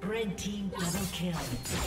Red team double kill. Yeah.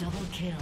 Double kill.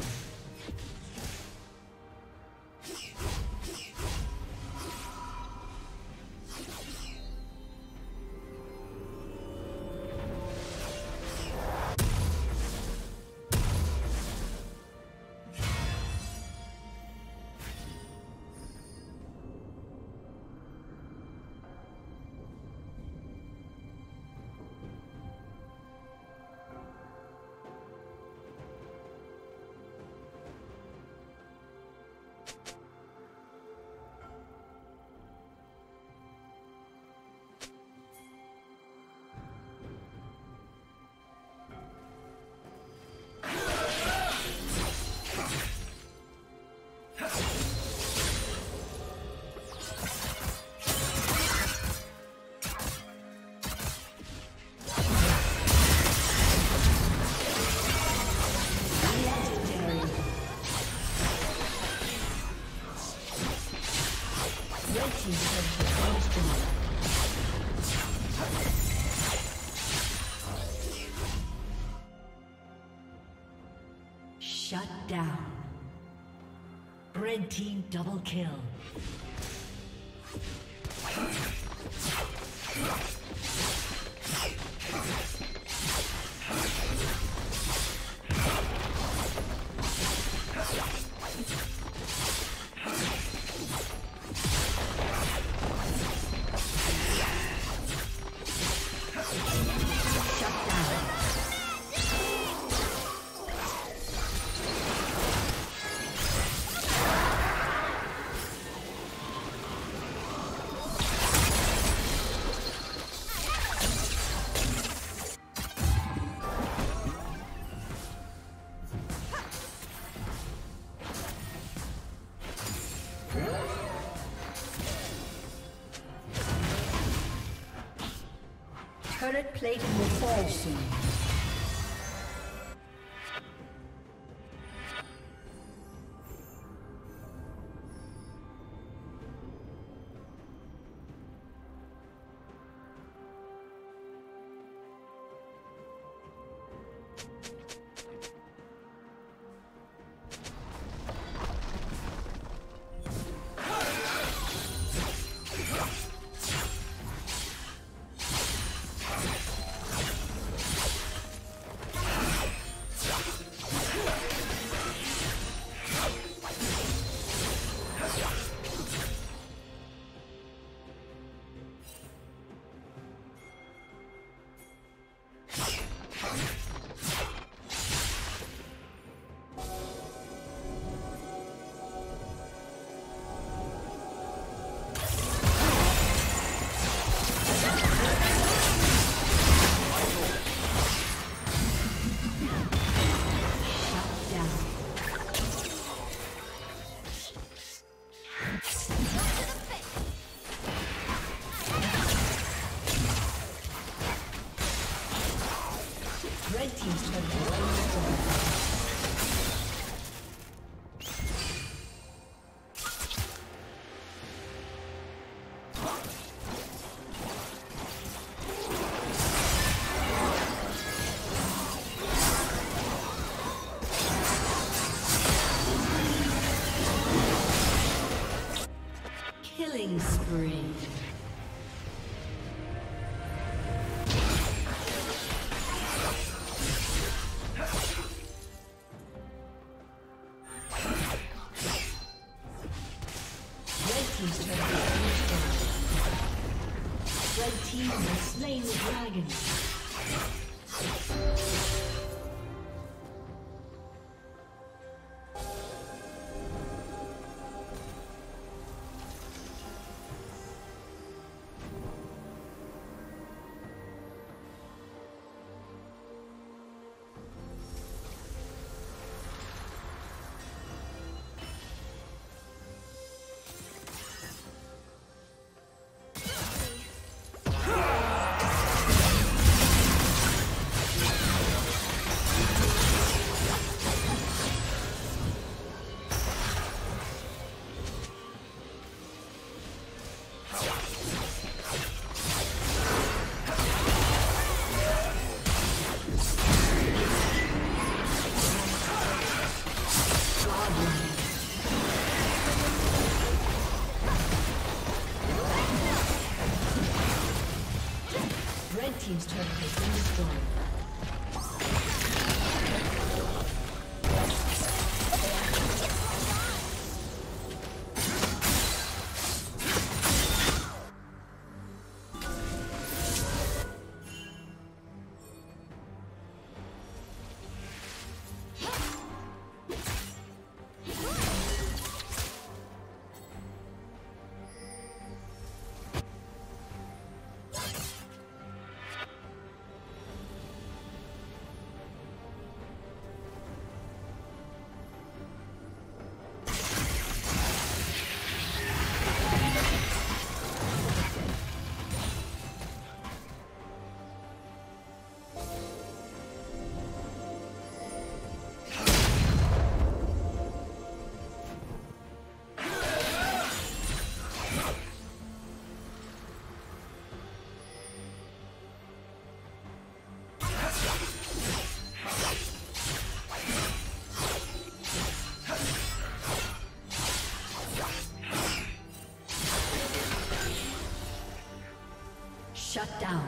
Red team double kill. Turret plating will fall soon. Team's turret has been destroyed. Shut down.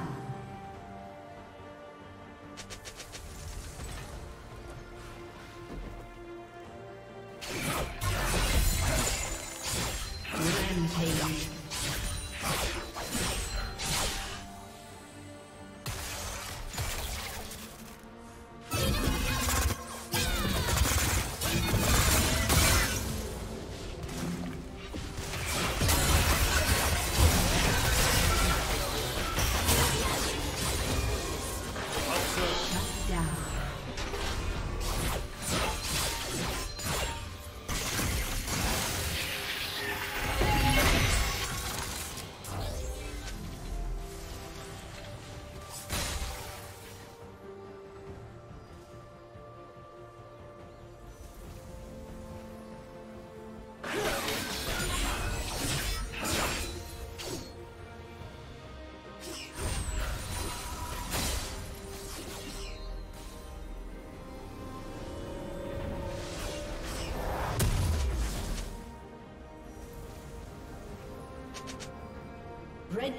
Red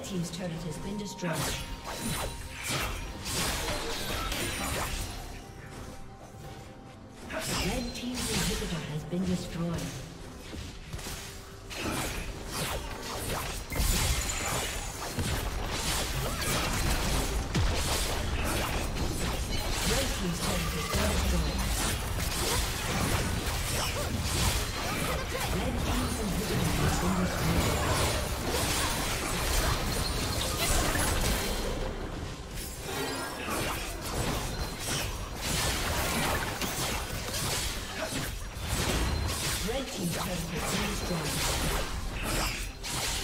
Red team's turret has been destroyed. Red team's inhibitor has been destroyed.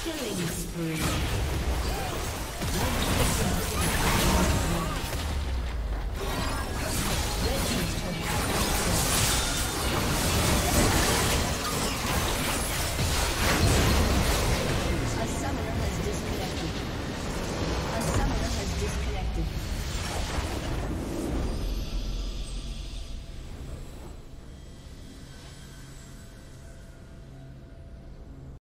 Killing spree.